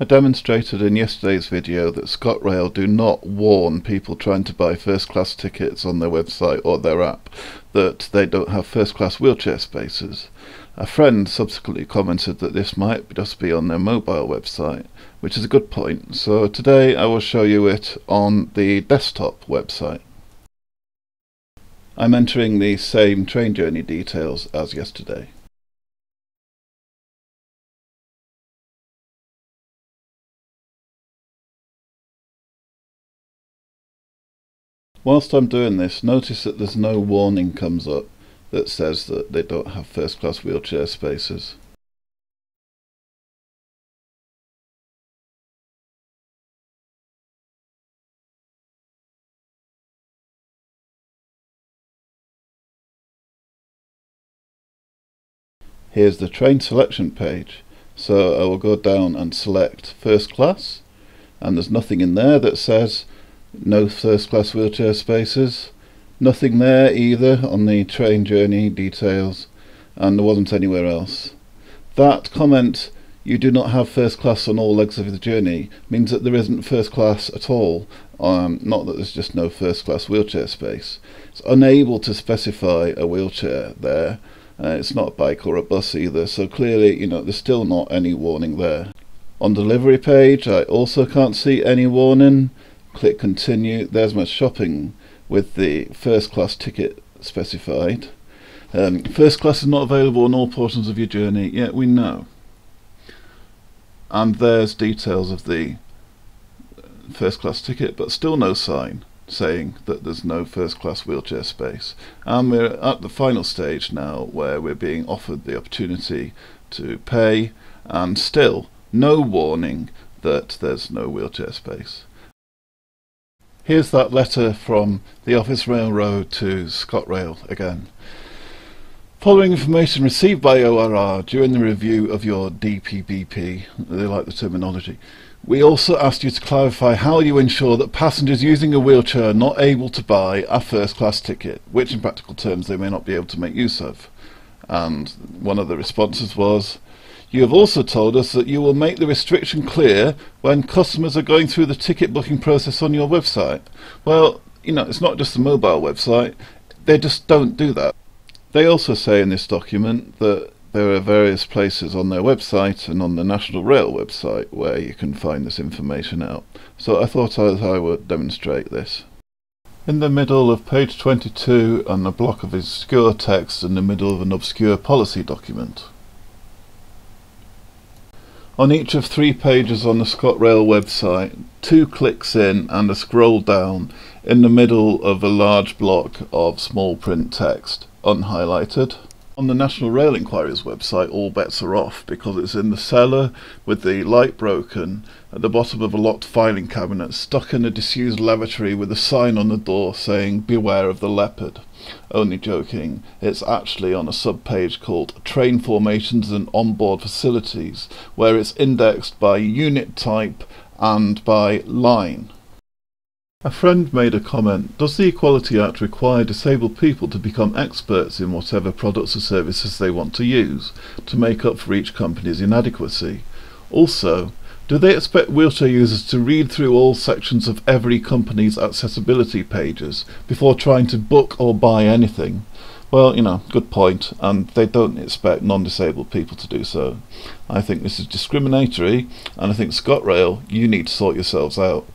I demonstrated in yesterday's video that ScotRail do not warn people trying to buy first class tickets on their website or their app that they don't have first class wheelchair spaces. A friend subsequently commented that this might just be on their mobile website, which is a good point, so today I will show you it on the desktop website. I'm entering the same train journey details as yesterday. Whilst I'm doing this, notice that there's no warning comes up that says that they don't have first class wheelchair spaces. Here's the train selection page, so I will go down and select first class, and there's nothing in there that says no first class wheelchair spaces, nothing there either on the train journey details, and there wasn't anywhere else. That comment, "you do not have first class on all legs of the journey," means that there isn't first class at all, not that there's just no first class wheelchair space. It's unable to specify a wheelchair there. It's not a bike or a bus either, so clearly, you know, there's still not any warning there. On delivery page, I also can't see any warning. Click continue. There's my shopping with the first class ticket specified. First class is not available on all portions of your journey, yet we know. And there's details of the first class ticket, but still no sign saying that there's no first class wheelchair space. And we're at the final stage now where we're being offered the opportunity to pay, and still no warning that there's no wheelchair space. Here's that letter from the Office Railroad to ScotRail again. Following information received by ORR during the review of your DPBP, they like the terminology, we also asked you to clarify how you ensure that passengers using a wheelchair are not able to buy a first class ticket, which in practical terms they may not be able to make use of. And one of the responses was, you have also told us that you will make the restriction clear when customers are going through the ticket booking process on your website. Well, you know, it's not just the mobile website, they just don't do that. They also say in this document that there are various places on their website and on the National Rail website where you can find this information out. So I thought I would demonstrate this. In the middle of page 22 and a block of obscure text in the middle of an obscure policy document. On each of 3 pages on the ScotRail website, 2 clicks in and a scroll down in the middle of a large block of small print text, unhighlighted. On the National Rail Enquiries website, all bets are off because it's in the cellar with the light broken at the bottom of a locked filing cabinet, stuck in a disused lavatory with a sign on the door saying, "Beware of the leopard." Only joking, it's actually on a sub-page called Train Formations and Onboard Facilities, where it's indexed by unit type and by line. A friend made a comment, does the Equality Act require disabled people to become experts in whatever products or services they want to use, to make up for each company's inadequacy? Also, do they expect wheelchair users to read through all sections of every company's accessibility pages before trying to book or buy anything? Well, you know, good point, and they don't expect non-disabled people to do so. I think this is discriminatory, and I think ScotRail, you need to sort yourselves out.